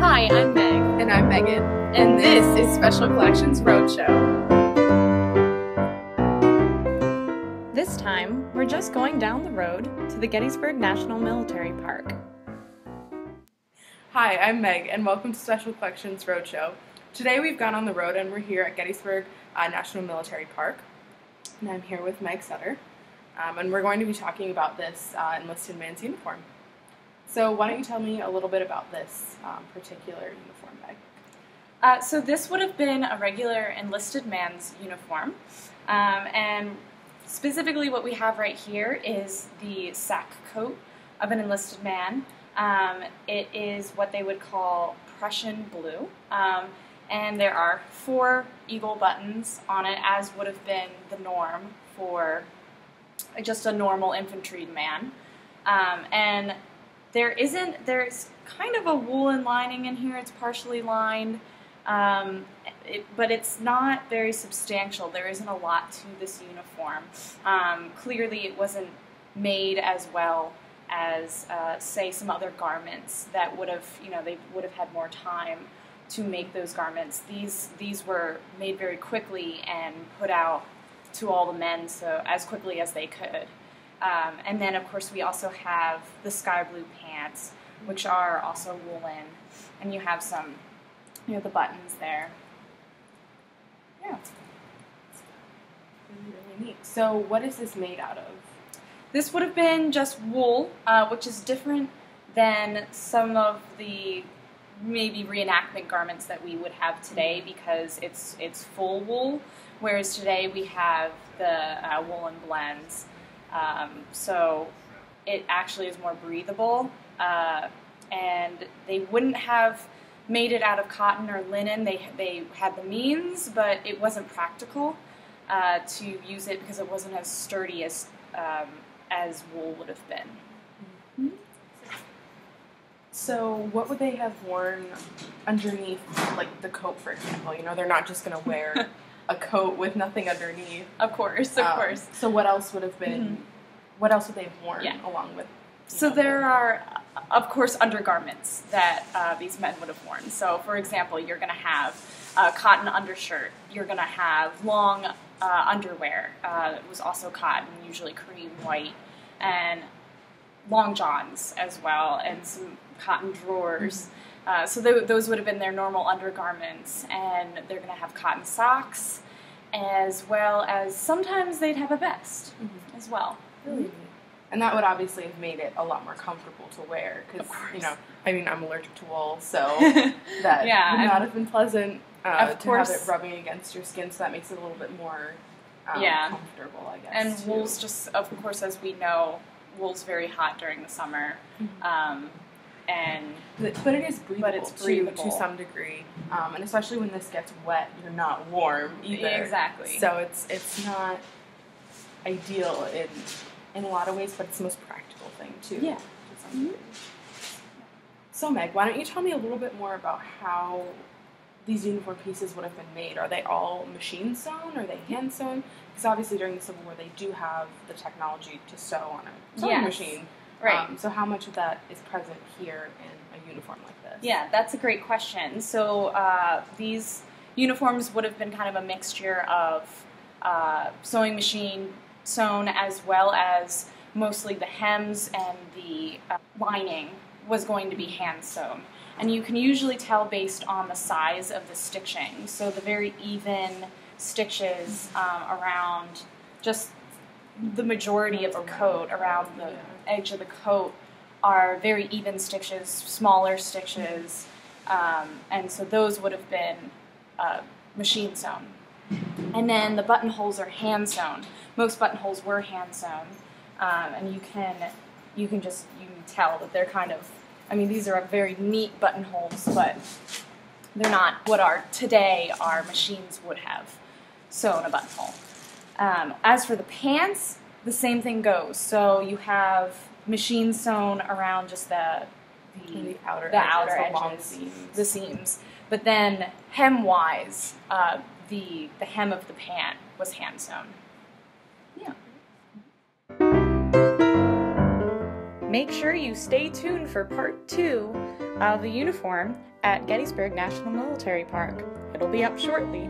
Hi, I'm Meg. And I'm Megan. And this is Special Collections Roadshow. This time, we're just going down the road to the Gettysburg National Military Park. Hi, I'm Meg, and welcome to Special Collections Roadshow. Today we've gone on the road and we're here at Gettysburg National Military Park. And I'm here with Meg Sutter. And we're going to be talking about this enlisted man's uniform. So why don't you tell me a little bit about this particular uniform, Meg? So this would have been a regular enlisted man's uniform. And specifically what we have right here is the sack coat of an enlisted man. It is what they would call Prussian blue. And there are 4 eagle buttons on it, as would have been the norm for just a normal infantryman. And there's kind of a woolen lining in here. It's partially lined, but it's not very substantial. There isn't a lot to this uniform. Clearly it wasn't made as well as, say, some other garments that would have, they would have had more time to make those garments. These were made very quickly and put out to all the men, so as quickly as they could. And then, of course, we also have the sky blue pants, which are also woolen, and you have some, the buttons there. Yeah, really neat. So, what is this made out of? This would have been just wool, which is different than some of the maybe reenactment garments that we would have today, because it's full wool, whereas today we have the woolen blends. So it actually is more breathable, and they wouldn't have made it out of cotton or linen. They had the means, but it wasn't practical to use it because it wasn't as sturdy as wool would have been. Mm-hmm. So what would they have worn underneath, like the coat, for example? They're not just going to wear a coat with nothing underneath. Of course. So what else would have been? Mm-hmm. What else would they have worn along with? So there are, of course, undergarments that these men would have worn. So, for example, you're going to have a cotton undershirt. You're going to have long underwear. It was also cotton, usually cream white, and long johns as well, and some cotton drawers. So those would have been their normal undergarments, and they're going to have cotton socks, as well as sometimes they'd have a vest as well. Really? And that would obviously have made it a lot more comfortable to wear, because, I'm allergic to wool, so that would not have been pleasant to have it rubbing against your skin, so that makes it a little bit more comfortable, I guess. And wool's just, of course, as we know, wool's very hot during the summer. Mm-hmm. But it is breathable, to some degree, and especially when this gets wet, you're not warm either. Exactly. So it's not ideal in a lot of ways, but it's the most practical thing too. Yeah. To some degree. So Meg, why don't you tell me a little bit more about how these uniform pieces would have been made? Are they all machine sewn? Are they hand sewn? Because obviously during the Civil War, they do have the technology to sew on a sewing machine. Right. So how much of that is present here in a uniform like this? Yeah, that's a great question. So these uniforms would have been kind of a mixture of sewing machine sewn, as well as mostly the hems and the lining was going to be hand sewn. And you can usually tell based on the size of the stitching. So the very even stitches around just the majority of the coat, around the edge of the coat, are very even stitches, smaller stitches, and so those would have been machine sewn. And then the buttonholes are hand sewn. Most buttonholes were hand sewn, and you can tell that they're kind of, these are very neat buttonholes, but they're not what today our machines would have sewn a buttonhole. As for the pants, the same thing goes. So you have machine sewn around just the outer edges, the seams. But then hem-wise, the hem of the pant was hand sewn. Yeah. Make sure you stay tuned for part 2, of the uniform at Gettysburg National Military Park. It'll be up shortly.